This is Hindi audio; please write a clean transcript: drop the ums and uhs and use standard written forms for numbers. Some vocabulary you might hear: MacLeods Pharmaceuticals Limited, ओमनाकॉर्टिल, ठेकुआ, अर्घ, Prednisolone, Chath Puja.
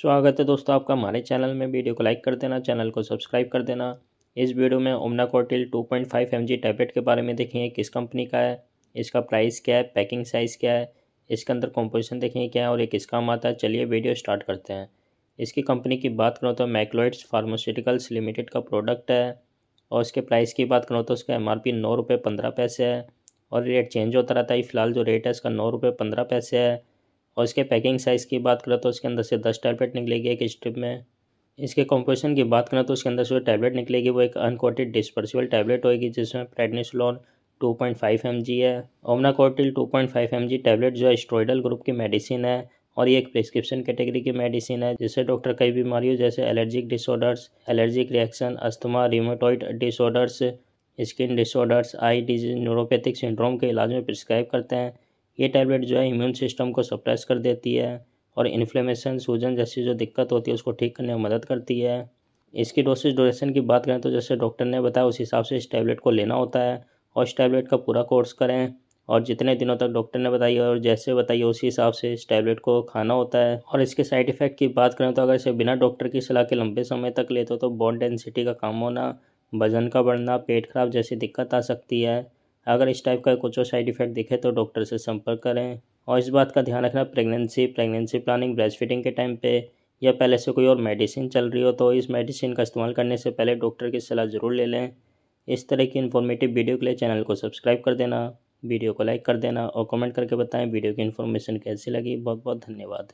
स्वागत है दोस्तों आपका हमारे चैनल में। वीडियो को लाइक कर देना, चैनल को सब्सक्राइब कर देना। इस वीडियो में ओमनाकॉर्टिल 2.5 mg टैबलेट के बारे में देखेंगे, किस कंपनी का है, इसका प्राइस क्या है, पैकिंग साइज़ क्या है, इसके अंदर कॉम्पोजिशन देखेंगे क्या है और ये किस काम आता है। चलिए वीडियो स्टार्ट करते हैं। इसकी कंपनी की बात करूँ तो मैक्लॉइड्स फार्मास्यूटिकल्स लिमिटेड का प्रोडक्ट है और इसके प्राइस की बात करूँ तो उसका MRP 9 रुपये 15 पैसे है और रेट चेंज होता रहता है। फिलहाल जो रेट है इसका 9 रुपये 15 पैसे है। और इसके पैकिंग साइज़ की बात करें तो उसके अंदर से 10 टैबलेट निकलेगी एक स्ट्रिप में। इसके कॉम्पोजिशन की बात करें तो उसके अंदर से जो टैबलेट निकलेगी वो एक अनकोटेड डिस्पर्सिबल टैबलेट होगी जिसमें प्रेडनिसोलोन 2.5 mg है। ओमनाकॉर्टिल 2.5 mg टैबलेट जो है स्टेरॉइडल ग्रुप की मेडिसिन है और ये एक प्रिस्क्रिप्शन कैटेगरी की मेडिसिन है जिससे डॉक्टर कई बीमारियों जैसे allergic disorders, allergic reaction, asthma, rheumatoid disorders, skin disorders, eye disease, neuropathic syndrome के इलाज में प्रिस्क्राइब करते हैं। ये टैबलेट जो है इम्यून सिस्टम को सप्रेस कर देती है और इन्फ्लेमेशन, सूजन जैसी जो दिक्कत होती है उसको ठीक करने में मदद करती है। इसकी डोसेज ड्यूरेशन की बात करें तो जैसे डॉक्टर ने बताया उस हिसाब से इस टैबलेट को लेना होता है और इस टैबलेट का पूरा कोर्स करें और जितने दिनों तक डॉक्टर ने बताई और जैसे बताइए उसी हिसाब से इस टैबलेट को खाना होता है। और इसके साइड इफ़ेक्ट की बात करें तो अगर इसे बिना डॉक्टर की सलाह के लंबे समय तक लेते हो तो बोन डेंसिटी का कम होना, वजन का बढ़ना, पेट खराब जैसी दिक्कत आ सकती है। अगर इस टाइप का कुछ और साइड इफेक्ट दिखे तो डॉक्टर से संपर्क करें। और इस बात का ध्यान रखना प्रेगनेंसी प्लानिंग, ब्रेस्ट फीडिंग के टाइम पे या पहले से कोई और मेडिसिन चल रही हो तो इस मेडिसिन का इस्तेमाल करने से पहले डॉक्टर की सलाह ज़रूर ले लें। इस तरह की इन्फॉर्मेटिव वीडियो के लिए चैनल को सब्सक्राइब कर देना, वीडियो को लाइक कर देना और कमेंट करके बताएं वीडियो की इन्फॉर्मेशन कैसी लगी। बहुत बहुत धन्यवाद।